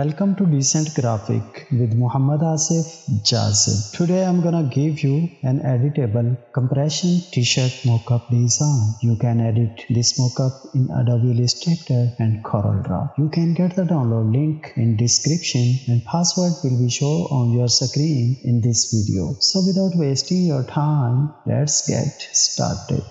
Welcome to DecentGraphic with Muhammad Asif Jazeer. Today I'm gonna give you an editable compression t-shirt mockup design. You can edit this mockup in Adobe Illustrator and CorelDraw. You can get the download link in description and password will be shown on your screen in this video. So without wasting your time, let's get started.